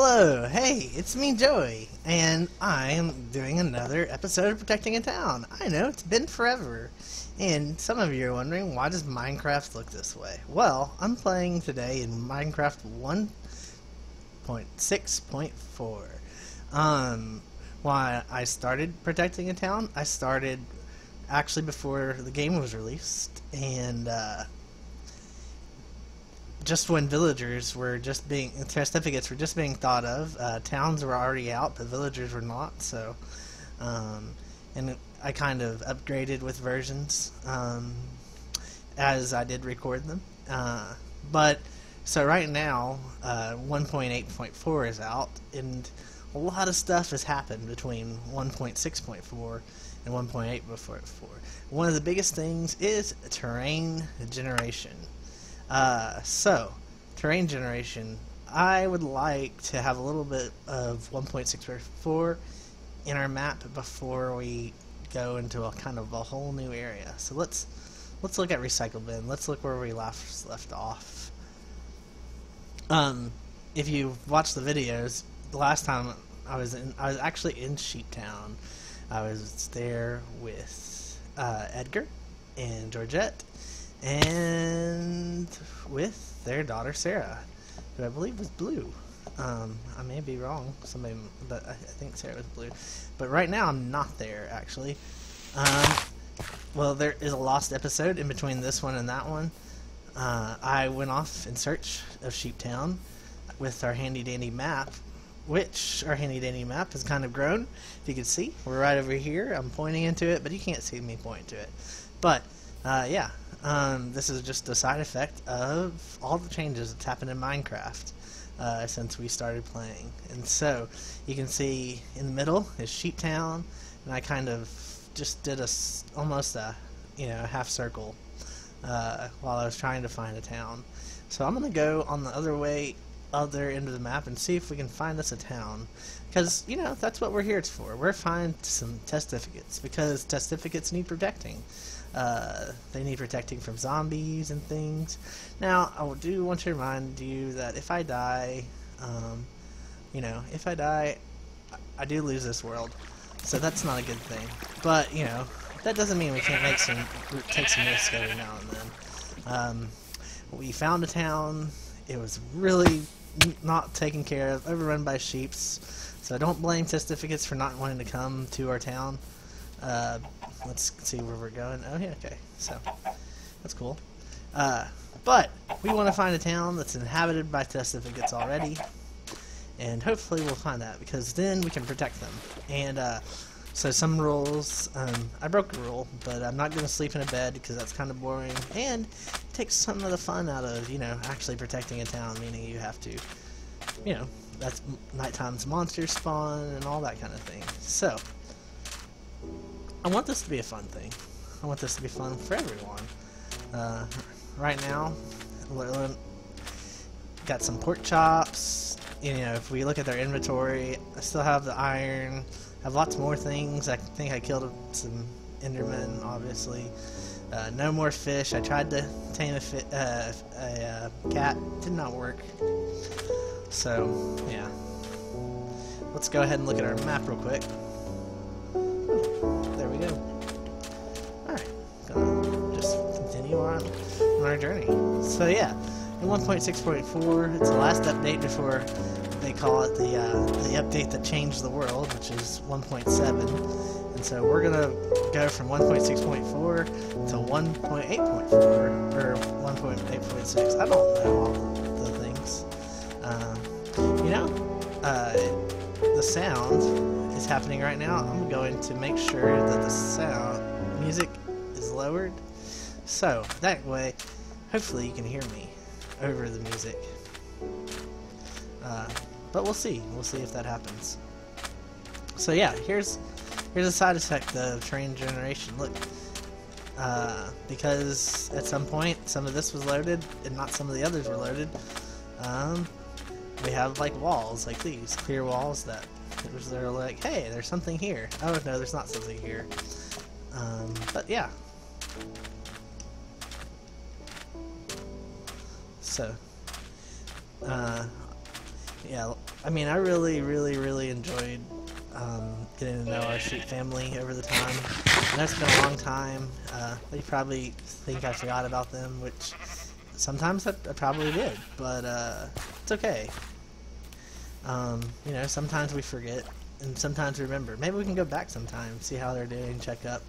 Hello, hey, it's me, Joey, and I'm doing another episode of Protecting a Town. I know, it's been forever, and some of you are wondering, why does Minecraft look this way? Well, I'm playing today in Minecraft 1.6.4. Why I started Protecting a Town, I started actually before the game was released, and just when villagers were just being, certificates were just being thought of, towns were already out, but villagers were not, so, and I kind of upgraded with versions, as I did record them, but, so right now, 1.8.4 is out, and a lot of stuff has happened between 1.6.4 and 1.8.4. One of the biggest things is terrain generation. So, terrain generation, I would like to have a little bit of 1.6.4 in our map before we go into a kind of a whole new area. So let's look at recycle bin. Let's look where we left off. If you watched the videos, the last time I was actually in Sheet Town. I was there with Edgar and Georgette, and with their daughter Sarah, who I believe was blue. I may be wrong, somebody, but I think Sarah was blue. But right now I'm not there, actually. Well, there is a lost episode in between this one and that one. I went off in search of Sheeptown with our handy dandy map, which our handy dandy map has kind of grown. If you can see, we're right over here. I'm pointing into it, but you can't see me pointing to it. But yeah, this is just a side effect of all the changes that's happened in Minecraft since we started playing. And so, you can see in the middle is Sheeptown, and I kind of just did almost a half circle while I was trying to find a town. So I'm gonna go on the other end of the map and see if we can find us a town, because that's what we're here for. We're find some testificates, because testificates need protecting. They need protecting from zombies and things. Now, I do want to remind you that if I die, I do lose this world, so that's not a good thing. But that doesn't mean we can't take some risks every now and then. We found a town. It was really not taken care of, overrun by sheeps, so I don't blame testificates for not wanting to come to our town. Let's see where we're going. Oh, yeah, okay, so that's cool. But we want to find a town that's inhabited by testificates already, and hopefully we'll find that, because then we can protect them. And so some rules, I broke a rule, but I'm not going to sleep in a bed because that's kind of boring, and it takes some of the fun out of, actually protecting a town, meaning you have to, that's nighttime's monsters spawn and all that kind of thing. So, I want this to be a fun thing. I want this to be fun for everyone. Right now, got some pork chops. If we look at their inventory, I still have the iron. I have lots more things. I think I killed some Endermen, obviously. No more fish. I tried to tame a cat. Did not work. So, yeah. Let's go ahead and look at our map real quick. There we go. Alright. Gonna just continue on our journey. So, yeah. In 1.6.4, it's the last update before they call it the update that changed the world, which is 1.7, and so we're gonna go from 1.6.4 to 1.8.4 or 1.8.6. I don't know all the things. The sound is happening right now. I'm going to make sure that the sound music is lowered, so that way, hopefully, you can hear me over the music. But we'll see. We'll see if that happens. So yeah, here's a side effect of terrain generation. Look, because at some point some of this was loaded and not some of the others were loaded. We have like walls like these, clear walls that they're like, hey, there's something here. Oh no, there's not something here. But yeah. So. yeah, I mean, I really enjoyed getting to know our sheep family over the time. And that's been a long time. They probably think I forgot about them, which sometimes I probably did, but it's okay. You know, sometimes we forget, and sometimes remember. Maybe we can go back sometime, see how they're doing, check up.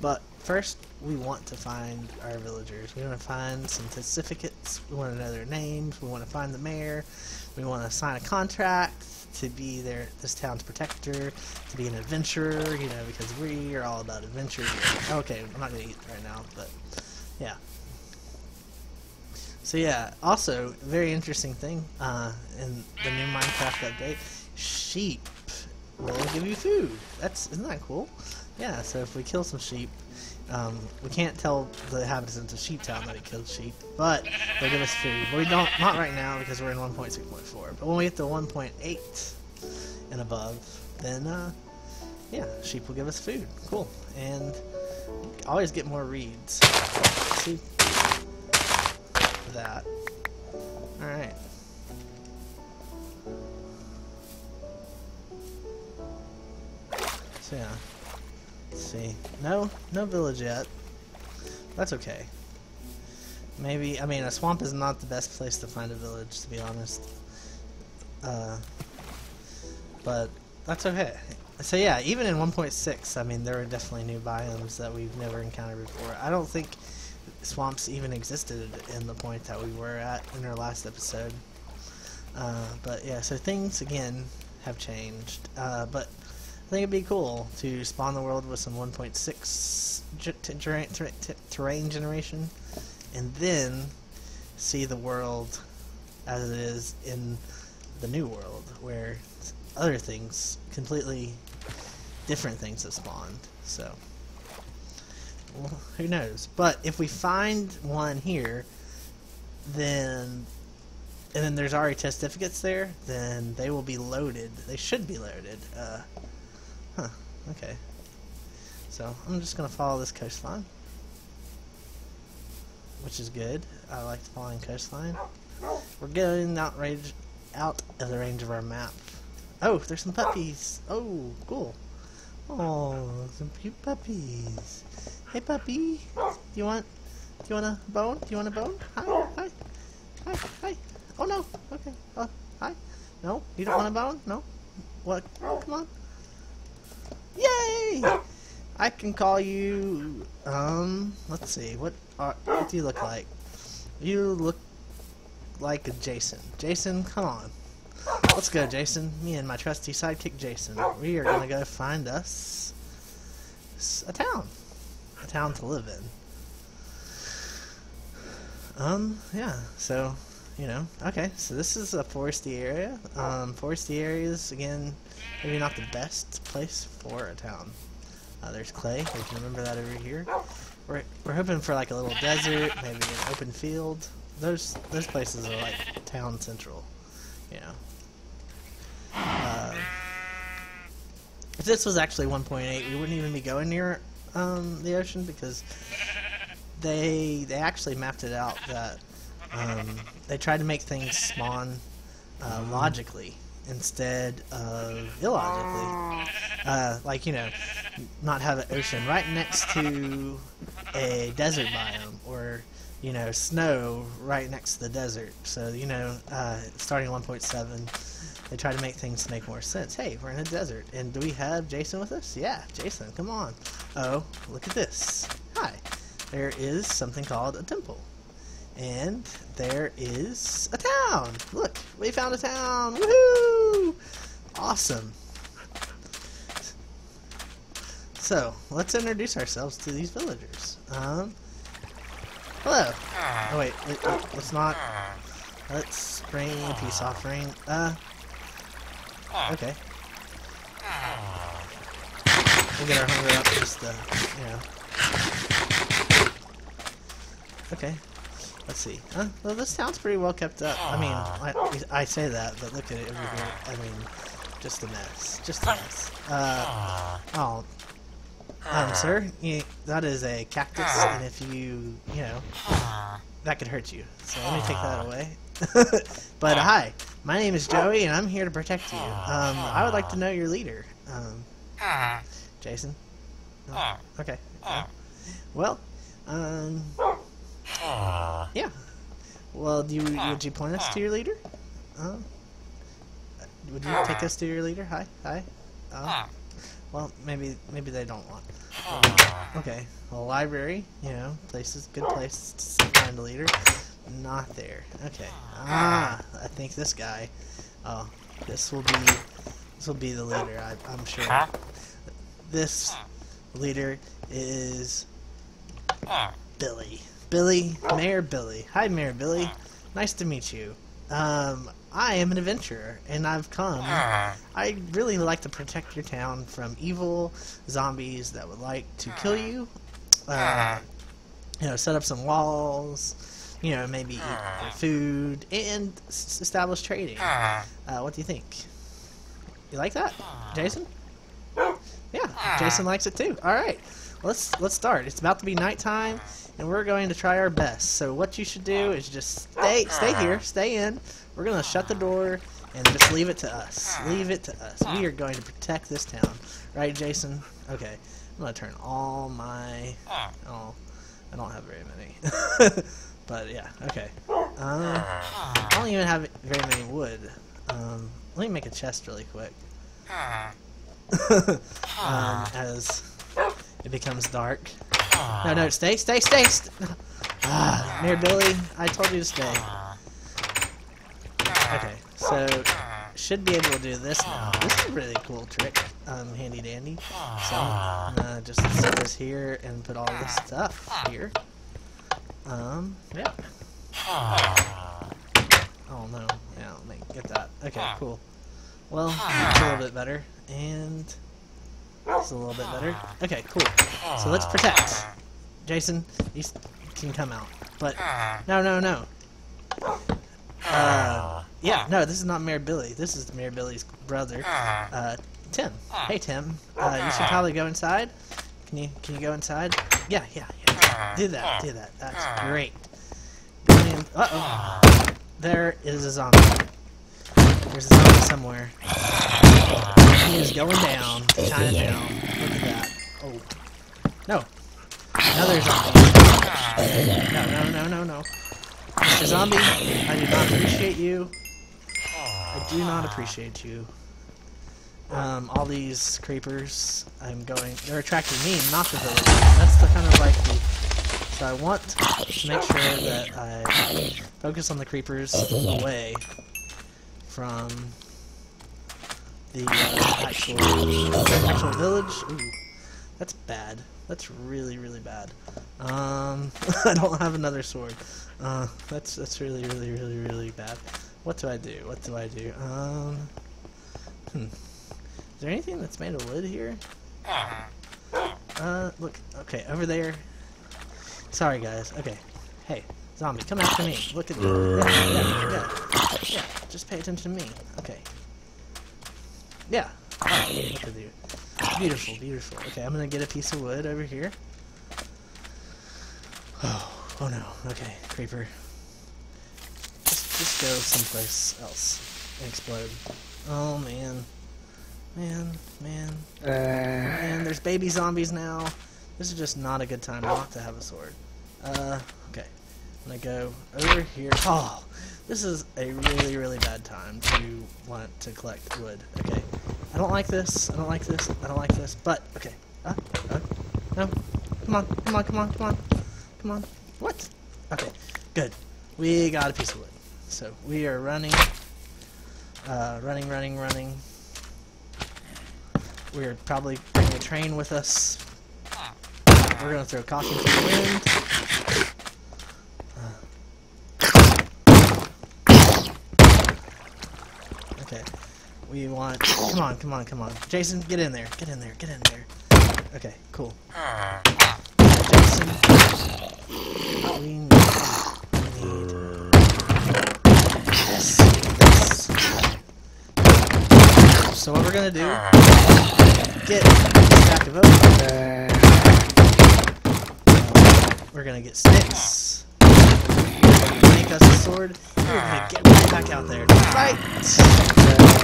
But first, we want to find our villagers. We want to find some certificates. We want to know their names. We want to find the mayor. We want to sign a contract to be their this town's protector, to be an adventurer. You know, because we are all about adventure. Okay, I'm not gonna eat right now, but yeah. So yeah, also very interesting thing in the new Minecraft update, sheep will give you food. Isn't that cool? Yeah, so if we kill some sheep, we can't tell the inhabitants of Sheeptown that it killed sheep, but they'll give us food. But we don't, not right now because we're in 1.6.4. But when we get to 1.8 and above, then yeah, sheep will give us food. Cool, and always get more reeds. See that? All right. So yeah, let's see. No village yet. That's okay. Maybe, I mean, a swamp is not the best place to find a village, to be honest. But that's okay. So yeah, even in 1.6, I mean, there were definitely new biomes that we've never encountered before. I don't think swamps even existed in the point that we were at in our last episode. But yeah, so things, again, have changed. But I think it'd be cool to spawn the world with some 1.6 terrain generation, and then see the world as it is in the new world, where other things, completely different things have spawned. So, well, who knows? But if we find one here, then and then there's already test certificates there, then they will be loaded. They should be loaded. Huh, okay. So, I'm just gonna follow this coastline. Which is good. I like following coastline. We're getting out of the range of our map. Oh, there's some puppies! Oh, cool. Oh, some cute puppies. Hey puppy! Do you want a bone? Do you want a bone? Hi, hi, hi, hi. Oh no, okay. Oh, hi. No, you don't want a bone? No? What? Come on. Yay! I can call you, let's see, what do you look like? You look like a Jason. Jason, come on. Let's go, Jason. Me and my trusty sidekick, Jason. We are gonna go find us a town. A town to live in. Yeah, so, you know, okay, so this is a foresty area. Foresty areas, again, maybe not the best place for a town. There's clay, we can remember that over here. We're hoping for like a little desert, maybe an open field. Those places are like town central, you know. If this was actually 1.8, we wouldn't even be going near the ocean, because they actually mapped it out that they tried to make things spawn logically instead of illogically. Like, you know, not have an ocean right next to a desert biome, or, you know, snow right next to the desert. So, you know, starting 1.7, they try to make things make more sense. Hey, we're in a desert, and do we have Jason with us? Yeah, Jason, come on. Oh, look at this. Hi. There is something called a temple. And there is a town! Look! We found a town! Woohoo! Awesome! So, let's introduce ourselves to these villagers. Hello! Oh wait, let's not... Let's bring a peace offering. Okay. We'll get our hunger up just to, you know. Okay. Let's see. Well, this town's pretty well kept up. I mean, I say that, but look at it over here. I mean, just a mess. Just a mess. Oh. Sir, that is a cactus, and if you know, that could hurt you. So let me take that away. But hi, My name is Joey, and I'm here to protect you. I would like to know your leader. Jason? No? Okay. Well, yeah. Well, would you point us to your leader? Would you take us to your leader? Hi? Well, maybe they don't want. Okay. Well, library, you know, good place to find a leader. Not there. Okay. I think this guy. Oh, this will be the leader. I'm sure. This leader is Billy. Mayor Billy. Hi, Mayor Billy. Nice to meet you. I am an adventurer, and I've come. I really like to protect your town from evil zombies that would like to kill you. You know, set up some walls. You know, maybe eat their food and establish trading. What do you think? You like that, Jason? Yeah, Jason likes it too. All right, let's start. It's about to be nighttime, and we're going to try our best. So what you should do is just stay here, stay in. We're gonna shut the door and just leave it to us. We are going to protect this town, right, Jason? Okay, I'm gonna turn all my. Oh, I don't have very many. But yeah, okay. I don't even have very many wood. Let me make a chest really quick. As it becomes dark. No, stay. Mayor Billy, I told you to stay. Okay, so should be able to do this now. This is a really cool trick, handy dandy. So I'm gonna just set this here and put all this stuff here. Yeah. Oh no, yeah, let me get that. Okay, cool. Well, it's a little bit better, and it's a little bit better. Okay, cool. So let's protect. Jason, you can come out. But, no. Yeah, no, this is not Mayor Billy. This is Mayor Billy's brother, Tim. Hey, Tim. You should probably go inside. Can you go inside? Yeah. Do that. That's great. Uh-oh. There is a zombie. There's a zombie somewhere. He is going down to Chinatown. Look at that. Oh. No. Another zombie. No. Mr. Zombie, I do not appreciate you. I do not appreciate you. All these creepers, they're attracting me, not the villagers. That's the kind of like the, so I want to make sure that I focus on the creepers away from the actual village. Ooh, that's bad. That's really, really bad. I don't have another sword. That's really, really, really, really bad. What do I do? Is there anything that's made of wood here? Look. Okay, over there. Sorry, guys. Okay. Hey, zombie, come after me. Look at me. Yeah. Just pay attention to me. Okay. Yeah. Right, look at you. Beautiful. Okay, I'm gonna get a piece of wood over here. Oh no. Okay, creeper. Just go someplace else and explode. Oh man. Man, there's baby zombies now. This is just not a good time not to have a sword. Okay. I'm gonna go over here. Oh, this is a really, really bad time to want to collect wood. Okay. I don't like this, but, okay. No. Come on. What? Okay, good. We got a piece of wood. So, we are running. Running. We're probably bringing a train with us. We're gonna throw caution to the wind. Okay. We want. Come on. Jason, get in there. Okay, cool. Jason, we need this. So what we're gonna do? Get a stack of oats. We're gonna get sticks. Make has a sword. You're gonna get right back out there. Fight!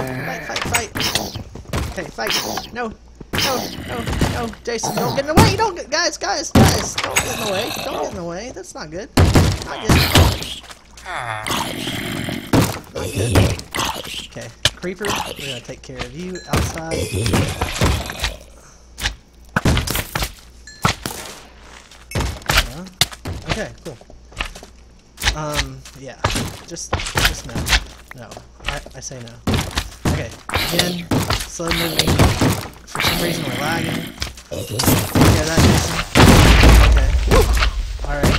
Fight, fight, fight! Okay, fight! No! No, no, no! Jason, don't get in the way! Don't get, guys! Don't get in the way! Don't get in the way! That's not good. Not good. Not good. Okay, creeper, we're gonna take care of you outside. Okay, cool. Yeah. Just no. No. I say no. Okay. Again, slow moving. For some reason we're lagging. Yeah, that Jason. Okay. Alright.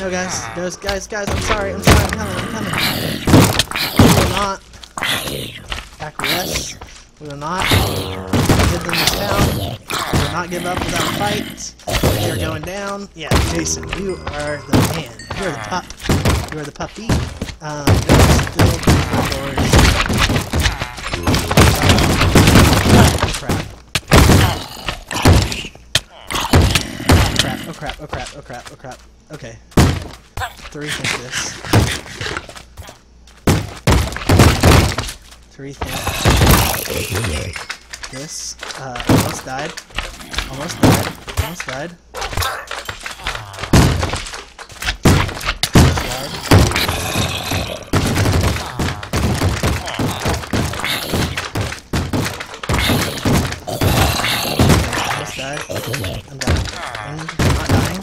No guys, I'm sorry, I'm coming. We will not acquiesce. We will not give them this down. We will not give up without a fight. You're going down. Yeah, Jason, you are the man. You're the pup. You're the puppy. Still doors. Oh crap. Okay. Three things. This, almost died. I'm down. I'm not dying.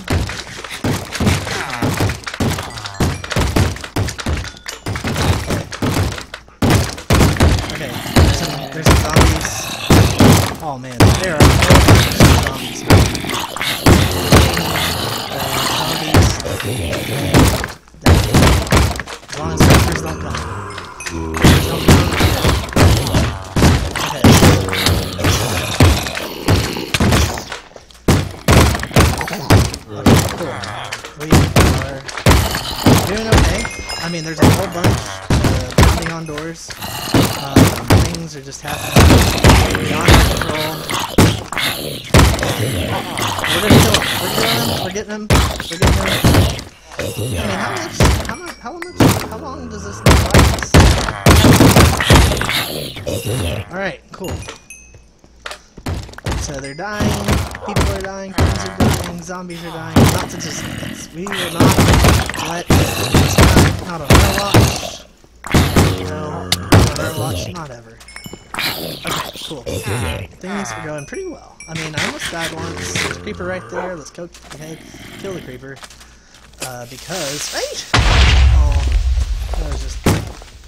Okay, there's zombies. Oh man, there are zombies. As long as creepers don't come. Okay. We are doing okay. I mean, there's a whole bunch pounding on doors. Things are just happening beyond control. We're getting them. I mean, how long does this last? Alright, cool. So they're dying, people are dying, things are dying, zombies are dying, lots of just we will not let this time out of our watch. Not ever. Okay, cool. Things are going pretty well. I mean, I almost died once. There's a creeper right there. Let's go ahead, kill the creeper. Because hey! Oh, that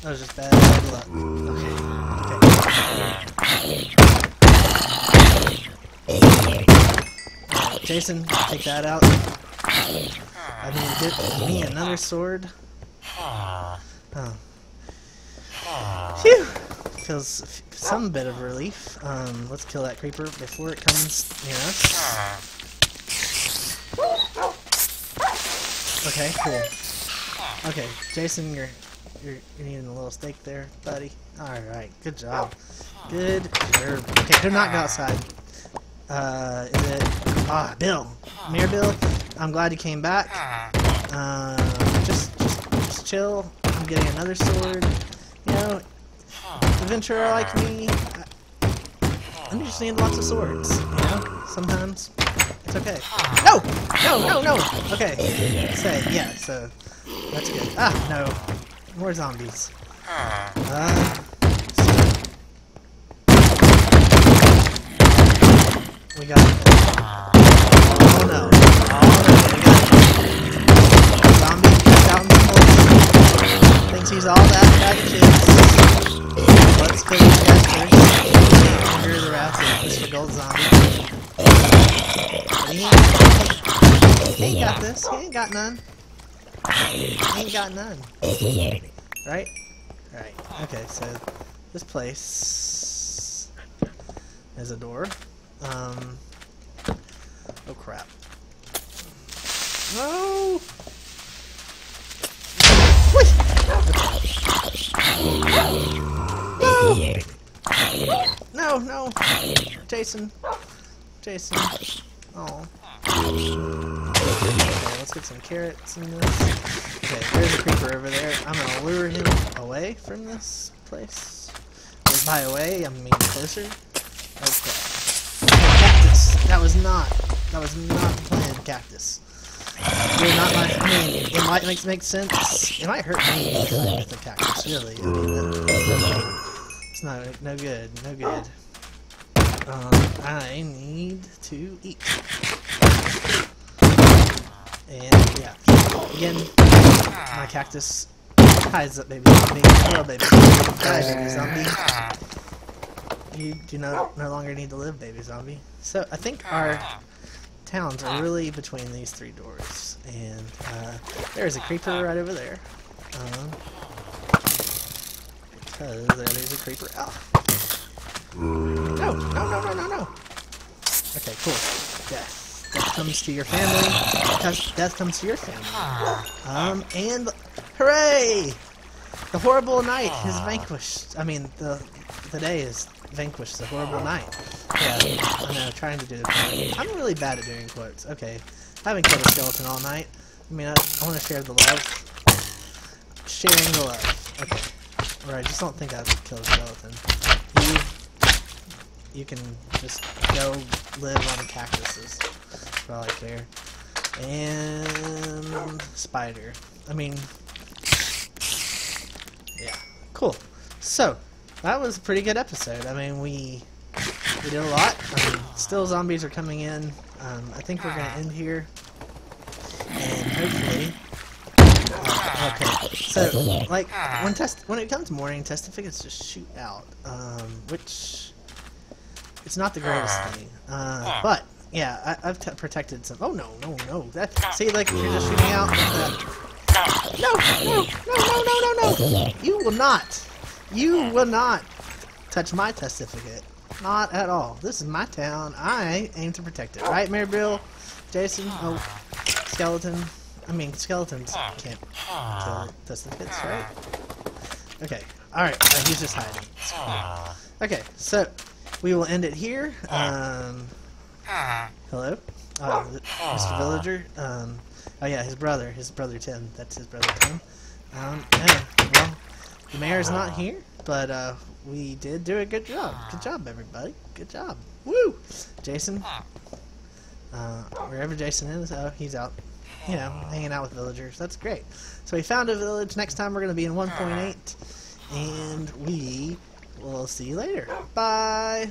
was just bad luck. Okay. Jason, take that out. I mean, give me another sword. Oh. Phew! Feels some bit of relief. Let's kill that creeper before it comes near us. Okay, cool. Okay, Jason, you're needing a little steak there, buddy. Alright, good job. Good job. Okay, do not go outside. Is it... Ah, Bill. Mayor Bill, I'm glad you came back. Just chill. I'm getting another sword. You know, adventurer like me, I'm just need lots of swords, you know? Sometimes. It's okay. No! Okay. Say, yeah, so that's good. Ah, no. More zombies. We got it. Oh no. Alright, zombie gets out in the forest. Thinks he's all that bad shit. Let's kill these guys first. Here are the rats. This is the gold zombie. He ain't got this. He ain't got none. Right? Right. Okay, so this place is a door. Oh crap. No! No, Jason. Oh. Okay, let's get some carrots in this. Okay, there's a creeper over there. I'm gonna lure him away from this place. And by away, I'm getting closer. Okay. Cactus! That was not the plan, Cactus. You're not my, I mean, it might make sense. It might hurt me with the cactus, really. It's not, no good. I need to eat. And, yeah. Again, my cactus. Hi, baby zombie. Hello, baby zombie. Hi, baby zombie. You do no longer need to live, baby zombie. So, I think our towns are really between these three doors. And, there's a creeper right over there. Because there's a creeper. Oh. No. Okay, cool. Death. Death comes to your family. Death comes to your family. And hooray! The horrible night is vanquished. I mean, the day is vanquished. The horrible night. Yeah, I know. Trying to do the quote. I'm really bad at doing quotes. Okay, I haven't killed a skeleton all night. I mean, I want to share the love. Sharing the love. Okay. Alright, just don't think I've killed a skeleton. You can just go live on cactuses. For all I care. And spider. I mean, yeah, cool. So that was a pretty good episode. I mean, we did a lot. I mean, still zombies are coming in. I think we're gonna end here. And hopefully, okay. So like when it comes morning, testificates just shoot out, which. It's not the greatest thing, but, yeah, I've protected some- oh, no, that- see, like, if you're just shooting out, no, you will not touch my testificate, not at all. This is my town, I aim to protect it, right, Mayor Bill, Jason, oh, skeleton, I mean, skeletons can't kill testificates, right? Okay, alright, he's just hiding. Okay, so, we will end it here. Hello? Mr. Villager? Oh yeah, his brother Tim. That's his brother Tim. Well, the mayor's not here, but we did do a good job. Good job, everybody. Good job. Woo! Jason? Wherever Jason is, oh, he's out. You know, hanging out with villagers. That's great. So we found a village. Next time we're going to be in 1.8, and we... we'll see you later. Bye!